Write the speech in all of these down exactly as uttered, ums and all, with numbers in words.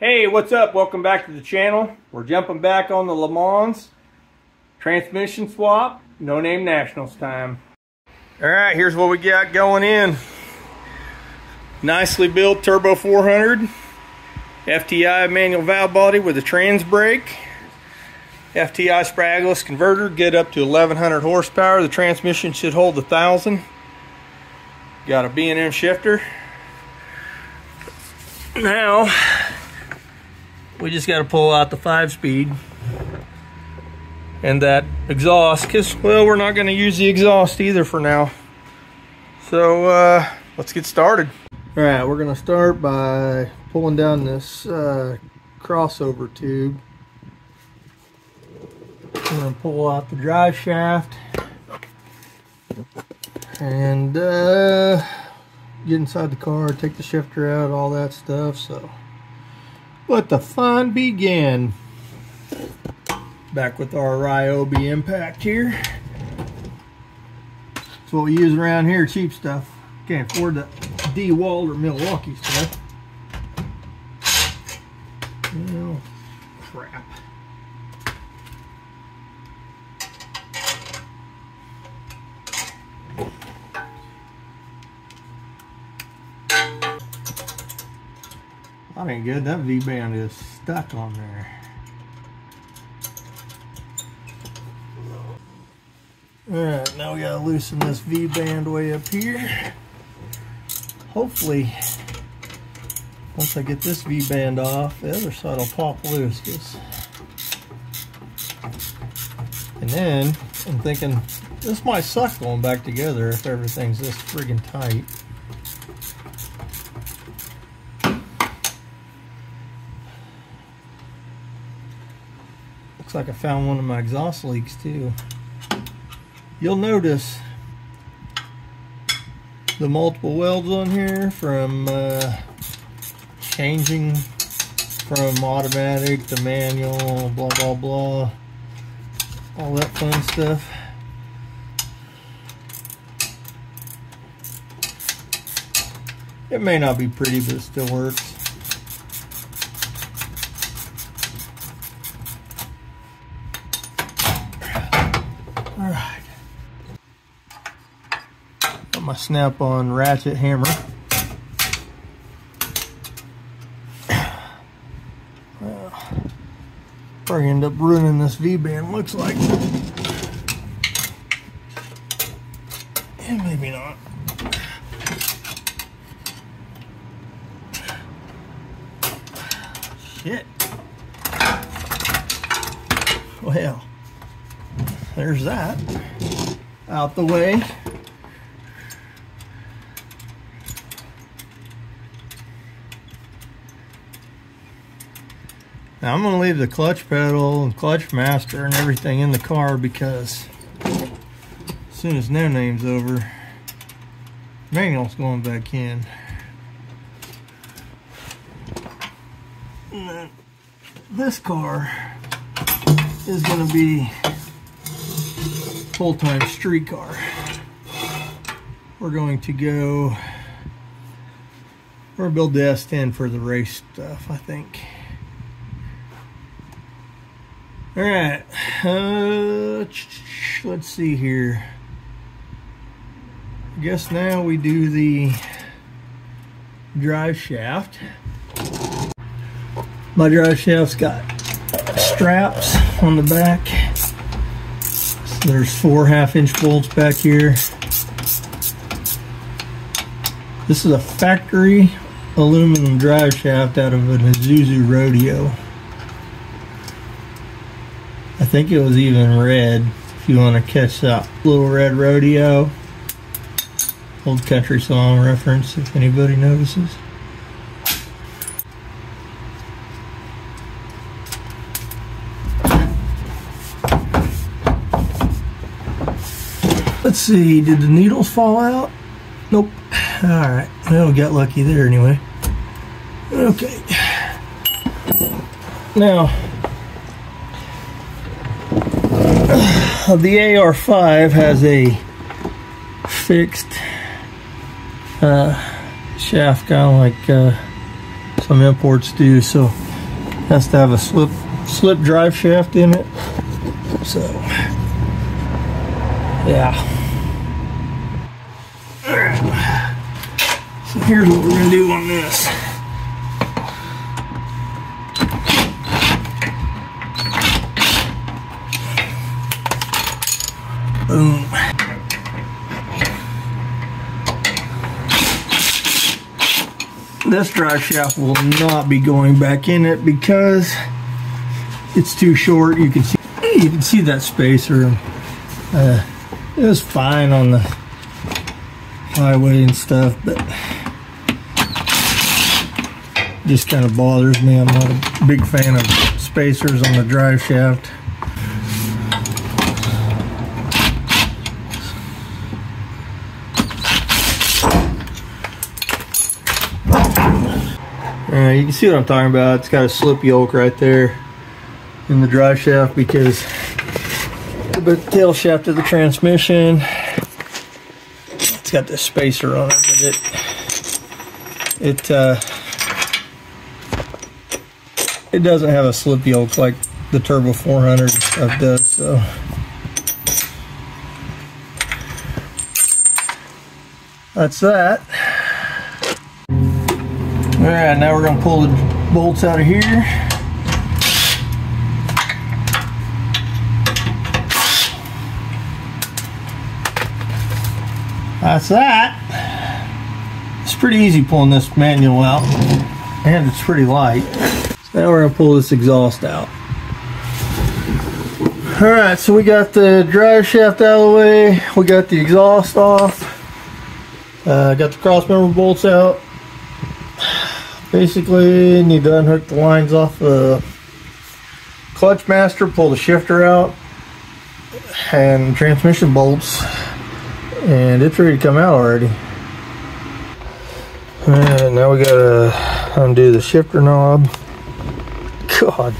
Hey, what's up? Welcome back to the channel. We're jumping back on the Le Mans transmission swap, No Name Nationals time. All right, here's what we got going in. Nicely built Turbo four hundred, F T I manual valve body with a trans brake, F T I spragless converter, get up to eleven hundred horsepower. The transmission should hold a thousand. Got a B and M shifter. Now, we just got to pull out the five-speed and that exhaust, because, well, we're not going to use the exhaust either for now. So uh, let's get started. All right, we're going to start by pulling down this uh, crossover tube. We're going to pull out the drive shaft and uh, get inside the car, take the shifter out, all that stuff. So let the fun begin. Back with our Ryobi impact here. That's what we use around here, cheap stuff. Can't afford the DeWalt or Milwaukee stuff. Oh, crap. That ain't good. That V-band is stuck on there. Alright, now we gotta loosen this V-band way up here. Hopefully, once I get this V-band off, the other side will pop loose. And then, I'm thinking, this might suck going back together if everything's this friggin' tight. Looks like I found one of my exhaust leaks too. You'll notice the multiple welds on here from uh, changing from automatic to manual, blah blah blah, all that fun stuff. It may not be pretty, but it still works. My Snap on ratchet hammer. Well, probably end up ruining this V-band, looks like. And maybe not. Shit. Well, there's that out the way. Now I'm going to leave the clutch pedal and clutch master and everything in the car, because as soon as No Name's over, manual's going back in. And then this car is going to be full-time street car. We're going to go, we're going to build the S ten for the race stuff, I think. All right, uh, let's see here. I guess now we do the drive shaft. My drive shaft's got straps on the back. So there's four half inch bolts back here. This is a factory aluminum drive shaft out of an Isuzu Rodeo. I think it was even red, if you want to catch that. Little Red Rodeo, old country song reference if anybody notices. Let's see, did the needles fall out? Nope. Alright, well, we got lucky there anyway. Okay. Now, the A R five has a fixed uh, shaft, kind of like uh, some imports do, so Has to have a slip slip drive shaft in it. So yeah. So here's what we're gonna do on this. Boom. This drive shaft will not be going back in it because it's too short. You can see, you can see that spacer. Uh, it was fine on the highway and stuff, but it just kind of bothers me. I'm not a big fan of spacers on the drive shaft. Uh, you can see what I'm talking about. It's got a slip yoke right there in the drive shaft because the tail shaft of the transmission, it's got this spacer on it, but it it uh, it doesn't have a slip yoke like the Turbo four hundred and stuff does. So that's that. All right, now we're gonna pull the bolts out of here. That's that. It's pretty easy pulling this manual out, and it's pretty light. So now we're gonna pull this exhaust out. All right, so we got the drive shaft out of the way. We got the exhaust off. Uh, got the cross member bolts out. Basically, need to unhook the lines off the clutch master, pull the shifter out, and transmission bolts, and it's ready to come out already. And now we gotta undo the shifter knob. God.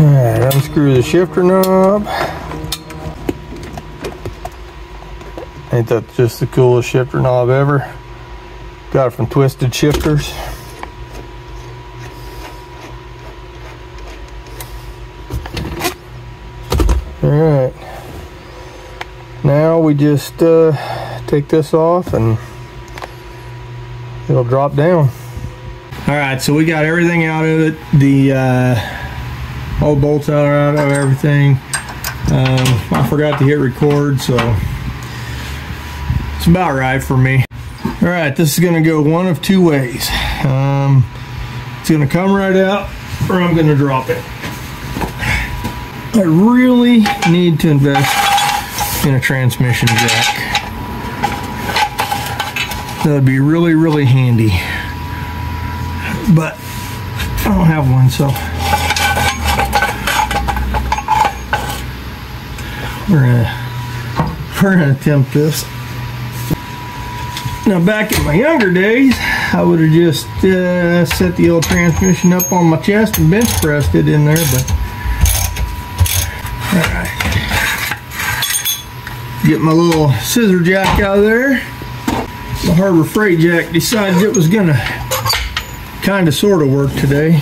Alright, unscrew the shifter knob. Ain't that just the coolest shifter knob ever? Got it from Twisted Shifters. All right, now we just uh, take this off and it'll drop down. All right, so we got everything out of it. The uh, old bolts are out of everything. Um, I forgot to hit record, so it's about right for me. All right, this is gonna go one of two ways. Um, it's gonna come right out, or I'm gonna drop it. I really need to invest in a transmission jack. That would be really, really handy. But I don't have one, so. We're gonna, we're gonna attempt this. Now back in my younger days, I would have just uh, set the old transmission up on my chest and bench pressed it in there, but all right. Get my little scissor jack out of there. The Harbor Freight jack decided it was gonna kind of sort of work today.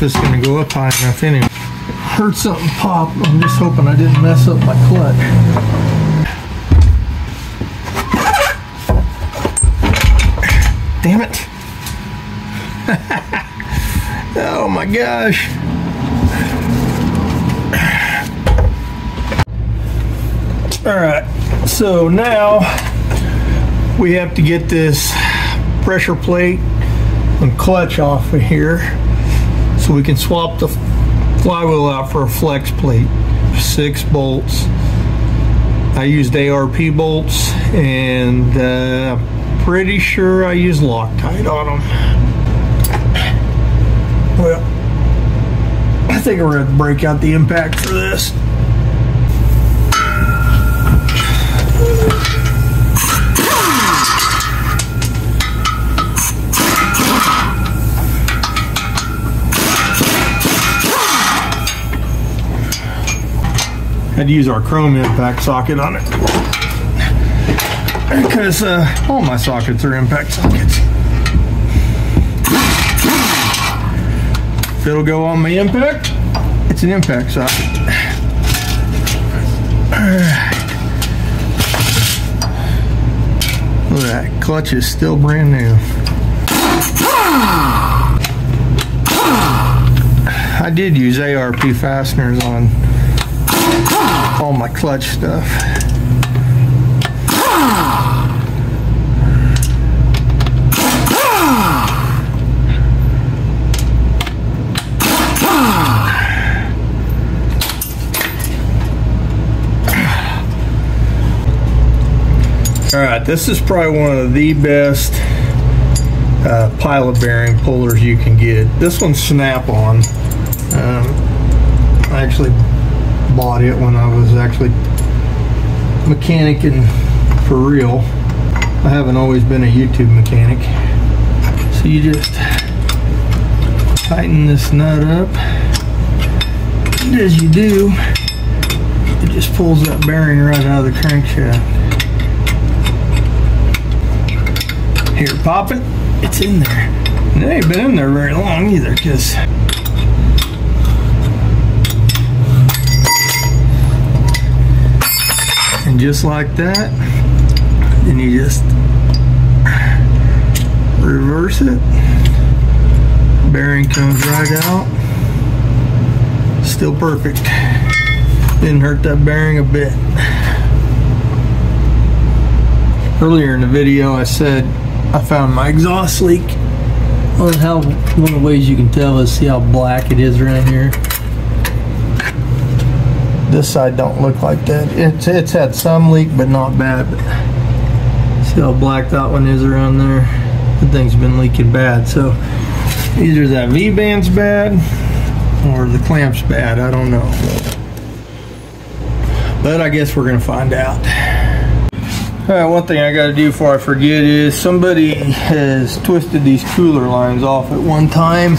This is going to go up high enough anyway. Heard something pop. I'm just hoping I didn't mess up my clutch. Damn it. Oh my gosh. Alright, so now we have to get this pressure plate and clutch off of here. So we can swap the flywheel out for a flex plate, six bolts. I used A R P bolts, and uh, pretty sure I used Loctite on them. Well, I think we're gonna break out the impact for this. Had to use our chrome impact socket on it because uh, all my sockets are impact sockets. If it'll go on my impact, it's an impact socket. Alright. Look at that, clutch is still brand new. I did use A R P fasteners on all my clutch stuff. Alright, this is probably one of the best uh, pilot bearing pullers you can get. This one's Snap on. Um, I actually bought it when I was actually mechanicing for real. I haven't always been a YouTube mechanic. So you just tighten this nut up, and as you do, it just pulls that bearing right out of the crankshaft. Here, pop it, it's in there. And it ain't been in there very long either, because just like that, then you just reverse it, bearing comes right out, still perfect, didn't hurt that bearing a bit. Earlier in the video I said I found my exhaust leak. Well, how one of the ways you can tell is see how black it is right here. This side don't look like that. It's, it's had some leak, but not bad. But see how black that one is around there? That thing's been leaking bad. So either that V-band's bad or the clamp's bad. I don't know. But I guess we're gonna find out. All right, one thing I gotta do before I forget is somebody has twisted these cooler lines off at one time.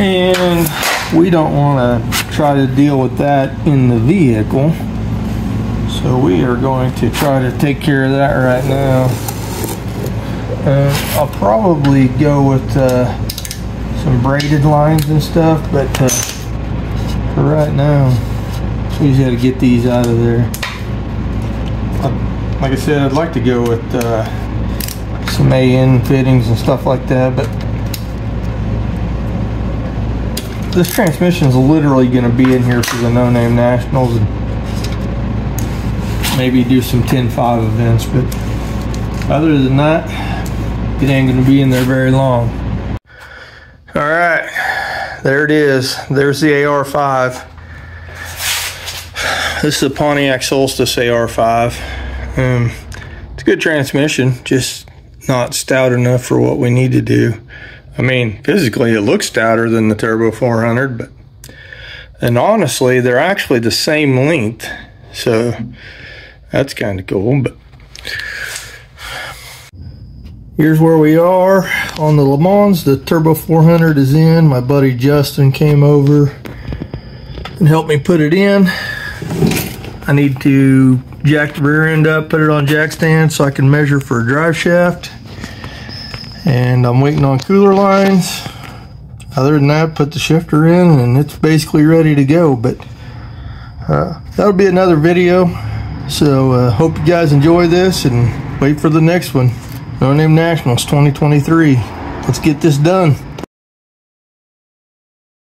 And we don't wanna try to deal with that in the vehicle, so we are going to try to take care of that right now. uh, I'll probably go with uh, some braided lines and stuff, but uh, for right now we just got to get these out of there. Uh, like I said, I'd like to go with uh, some A N fittings and stuff like that, but this transmission is literally going to be in here for the No Name Nationals and maybe do some ten five events, but other than that, it ain't going to be in there very long. Alright, there it is. There's the A R five. This is a Pontiac Solstice A R five. Um, it's a good transmission, just not stout enough for what we need to do. I mean, physically it looks stouter than the Turbo four hundred, but and honestly they're actually the same length, so that's kind of cool. But here's where we are on the Le Mans. The Turbo four hundred is in. My buddy Justin came over and helped me put it in. I need to jack the rear end up, put it on jack stand so I can measure for a drive shaft. And I'm waiting on cooler lines. Other than that, put the shifter in and it's basically ready to go. But uh, that'll be another video. So uh, hope you guys enjoy this and wait for the next one. No Name Nationals twenty twenty-three. Let's get this done.